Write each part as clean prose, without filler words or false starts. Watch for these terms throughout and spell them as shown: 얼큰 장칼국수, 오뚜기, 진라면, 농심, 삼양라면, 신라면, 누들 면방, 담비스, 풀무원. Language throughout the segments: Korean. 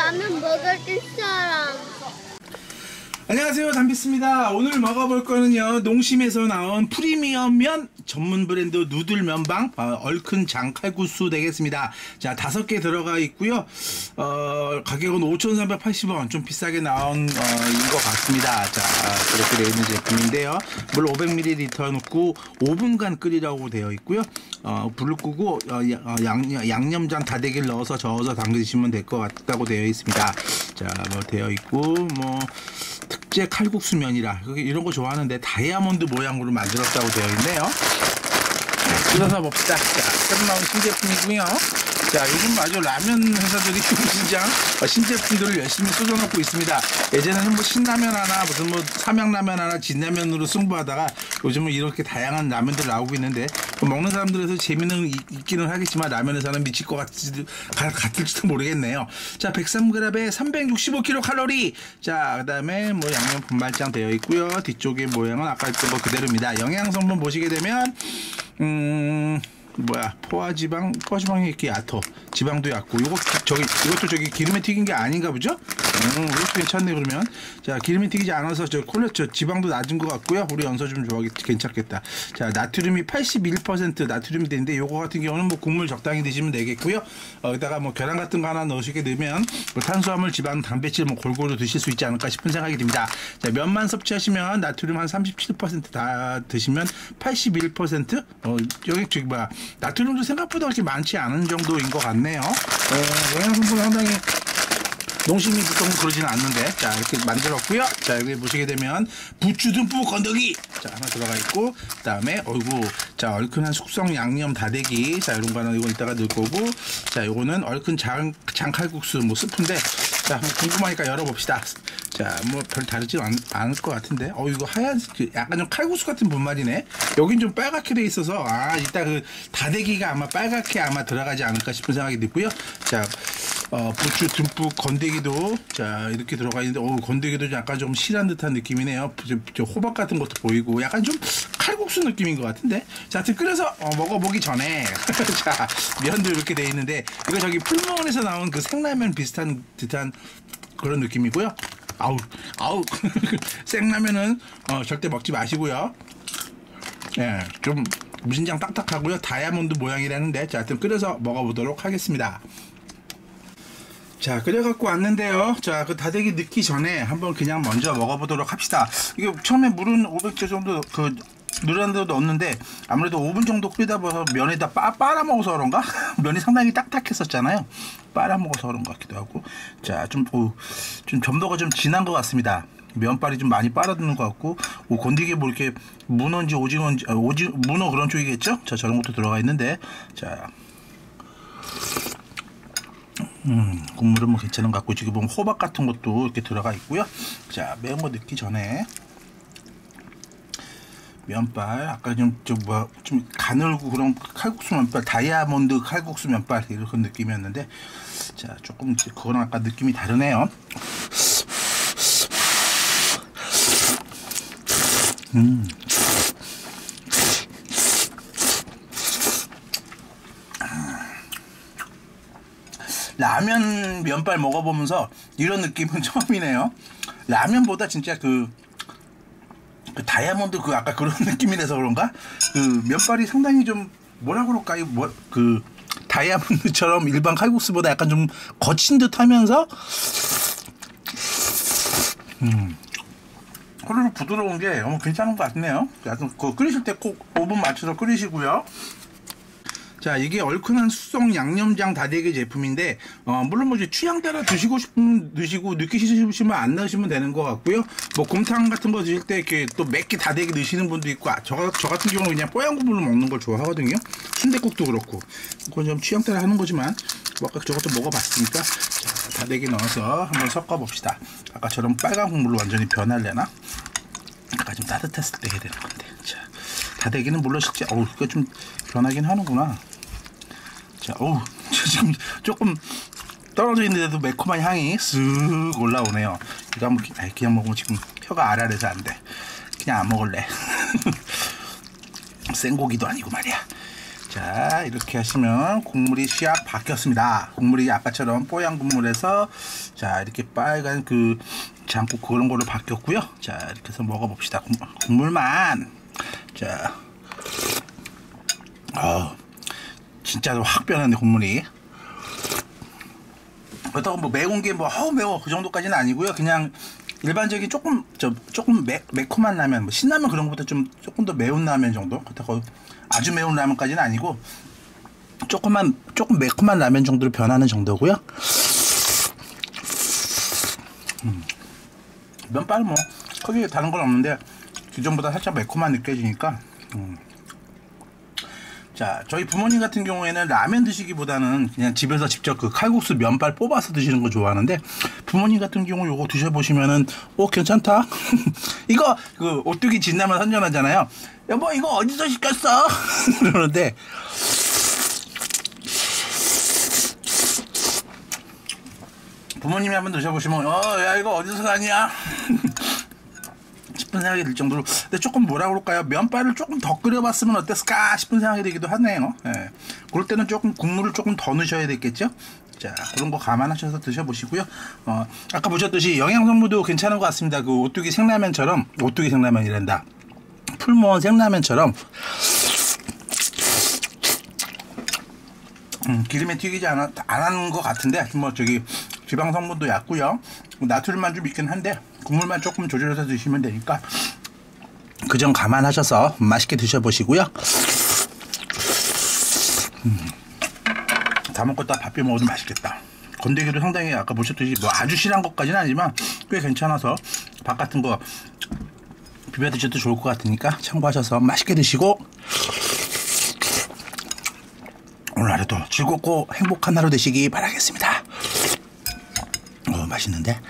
라면 먹을 줄 사람. 안녕하세요, 담비스입니다. 오늘 먹어볼 거는요, 농심에서 나온 프리미엄 면 전문 브랜드 누들 면방 얼큰 장칼국수 되겠습니다. 자, 5개 들어가 있고요. 가격은 5,380원, 좀 비싸게 나온 것 같습니다. 자, 그렇게 되어 있는 제품인데요. 물 500ml 넣고 5분간 끓이라고 되어 있고요. 불을 끄고 양념장 다대기를 넣어서 저어서 담그시면 될 것 같다고 되어 있습니다. 자, 뭐 되어 있고, 뭐 특제 칼국수면이라 이런 거 좋아하는데 다이아몬드 모양으로 만들었다고 되어 있네요. 끓여서 봅시다. 자, 새로 나온 신제품이고요. 자, 요즘 아주 라면 회사들이 시장 신제품들을 열심히 쏟아놓고 있습니다. 예전에는 뭐 신라면 하나, 무슨 뭐 삼양라면 하나, 진라면으로 승부하다가 요즘은 이렇게 다양한 라면들 나오고 있는데, 먹는 사람들에서 재미는 있기는 하겠지만 라면에서는 미칠 것 같을지도 모르겠네요. 자, 103g에 365kcal. 자, 그다음에 뭐 양념 분말장 되어 있고요. 뒤쪽에 모양은 아까 했던 거 그대로입니다. 영양 성분 보시게 되면 뭐야, 포화지방이 이렇게 얕어. 지방도 얕고, 이것도 기름에 튀긴 게 아닌가 보죠? 이것도 괜찮네, 그러면. 자, 기름에 튀기지 않아서 지방도 낮은 것 같고요. 우리 연서 좀 좋아하겠지, 괜찮겠다. 자, 나트륨이 81% 나트륨이 되는데, 요거 같은 경우는 뭐 국물 적당히 드시면 되겠고요. 여기다가 뭐 계란 같은 거 하나 넣으시게 되면, 뭐 탄수화물, 지방, 단백질 뭐 골고루 드실 수 있지 않을까 싶은 생각이 듭니다. 자, 면만 섭취하시면 나트륨 한 37% 다 드시면 81%? 나트륨도 생각보다 그렇게 많지 않은 정도인 것 같네요. 영양성분은 상당히 농심이 보통 그러진 않는데, 자, 이렇게 만들었고요. 자, 여기 보시게 되면 부추 듬뿍 건더기, 자, 하나 들어가 있고, 그 다음에 자, 얼큰한 숙성 양념 다대기, 자, 이런 거 하나, 이건 이따가 넣을 거고, 자, 요거는 얼큰 장칼국수 뭐 스프인데, 자, 한번 궁금하니까 열어봅시다. 자, 뭐 별 다르지 않을 것 같은데, 이거 약간 좀 칼국수 같은 분말이네. 여긴 좀 빨갛게 돼 있어서, 이따 그 다대기가 아마 빨갛게 들어가지 않을까 싶은 생각이 들고요. 자, 부추 듬뿍 건더기도, 자, 이렇게 들어가 있는데, 건더기도 약간 좀 실한 듯한 느낌이네요. 호박 같은 것도 보이고, 약간 좀 칼국수 느낌인 것 같은데. 자, 하여튼 끓여서 먹어보기 전에 자, 면도 이렇게 돼 있는데, 이거 저기 풀무원에서 나온 그 생라면 비슷한 듯한 그런 느낌이고요. 아우 생라면은 절대 먹지 마시고요. 예, 좀 무진장 딱딱하고요. 다이아몬드 모양이라는데, 자, 하여튼 끓여서 먹어보도록 하겠습니다. 자, 끓여갖고 왔는데요. 자, 그 다대기 넣기 전에 한번 그냥 먼저 먹어보도록 합시다. 이게 처음에 물은 500개 정도 누란데도 넣었는데, 아무래도 5분 정도 끓이다 보서 면에다 빨아먹어서 그런가? 면이 상당히 딱딱했었잖아요. 빨아먹어서 그런 것 같기도 하고. 자, 좀 점도가 좀 진한 것 같습니다. 면발이 좀 많이 빨아드는 것 같고, 건더기에 뭐 이렇게 문어인지 오징어인지, 문어 그런 쪽이겠죠? 자, 저런 것도 들어가 있는데, 자. 국물은 뭐 괜찮은 것 같고, 지금 보면 호박 같은 것도 이렇게 들어가 있고요. 자, 매운 거 넣기 전에 면발, 아까 좀 가늘고 그런 칼국수 면발, 다이아몬드 칼국수 면발 이런 느낌이었는데, 자, 조금 그거랑 아까 느낌이 다르네요. 라면 면발 먹어보면서 이런 느낌은 처음이네요. 라면보다 진짜 그 다이아몬드 아까 그런 느낌이라서 그런가? 그 면발이 상당히 좀 뭐라 그럴까요? 그 다이아몬드처럼 일반 칼국수보다 약간 좀 거친 듯 하면서 호로록 부드러운 게 괜찮은 것 같네요. 끓이실 때 꼭 오븐 맞춰서 끓이시고요. 자, 이게 얼큰한 숙성 양념장 다대기 제품인데, 물론 뭐 이제 취향 따라 드시고 싶으면 드시고, 느끼시면 안 넣으시면 되는 것 같고요. 뭐 곰탕 같은 거 드실 때 이렇게 또 맵게 다대기 넣으시는 분도 있고, 저 같은 경우는 그냥 뽀얀 국물로 먹는 걸 좋아하거든요. 순댓국도 그렇고. 그건 좀 취향 따라 하는 거지만, 뭐 아까 저것도 먹어봤으니까, 자, 다대기 넣어서 한번 섞어봅시다. 아까처럼 빨간 국물로 완전히 변하려나? 아까 좀 따뜻했을 때 해야 되는 건데. 자, 다대기는 물론 실제, 이거 좀 변하긴 하는구나. 자, 지금 조금 떨어져 있는데도 매콤한 향이 쓱 올라오네요. 이거 한번 그냥 먹으면 지금 혀가 아랄해서 안 돼. 그냥 안 먹을래. 생고기도 아니고 말이야. 자, 이렇게 하시면 국물이 시합 바뀌었습니다. 국물이 아까처럼 뽀얀 국물에서 자 이렇게 빨간 그 장국 그런 걸로 바뀌었고요. 자 이렇게 해서 먹어봅시다. 국물만. 자, 진짜 확 변하네 국물이. 그렇다고 뭐 매운 게 뭐 매워 그 정도까지는 아니고요. 그냥 일반적인 조금 매콤한 라면, 뭐 신라면 그런 것보다 조금 더 매운 라면 정도. 그렇다고 아주 매운 라면까지는 아니고 조금 매콤한 라면 정도로 변하는 정도고요. 면발은 뭐 크게 다른 건 없는데 기존보다 살짝 매콤한 느껴지니까. 자, 저희 부모님 같은 경우에는 라면 드시기보다는 그냥 집에서 직접 그 칼국수 면발 뽑아서 드시는 거 좋아하는데, 부모님 같은 경우 요거 드셔보시면은 괜찮다. 이거 그 오뚜기 진라면 선전하잖아요. 여보 이거 어디서 시켰어? 그러는데 부모님이 한번 드셔보시면 야 이거 어디서 사냐? 싶은 생각이 들 정도로. 근데 조금 뭐라 그럴까요? 면발을 조금 더 끓여봤으면 어땠을까 싶은 생각이 들기도 하네요. 예. 그럴 때는 조금 국물을 조금 더 넣으셔야 되겠죠? 자, 그런 거 감안하셔서 드셔보시고요. 아까 보셨듯이 영양성분도 괜찮은 것 같습니다. 그 오뚜기 생라면처럼, 오뚜기 생라면이란다. 풀무원 생라면처럼 기름에 튀기지 않은 것 같은데, 뭐 저기 지방 성분도 얕고요. 나트륨만 좀 있긴 한데 국물만 조금 조절해서 드시면 되니까 그 점 감안하셔서 맛있게 드셔보시고요. 다 먹고 딱 밥 비벼 먹어도 맛있겠다. 건더기도 상당히 아까 보셨듯이 뭐 아주 실한 것까지는 아니지만 꽤 괜찮아서 밥 같은 거 비벼 드셔도 좋을 것 같으니까 참고하셔서 맛있게 드시고 오늘 하루도 즐겁고 행복한 하루 되시기 바라겠습니다. 맛있는데?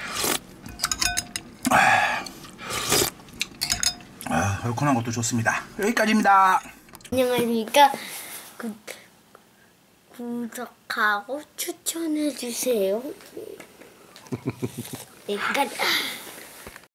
얼큰한 것도 좋습니다. 여기까지입니다. 안녕하십니까. 구독하고 추천해주세요. 여기까지.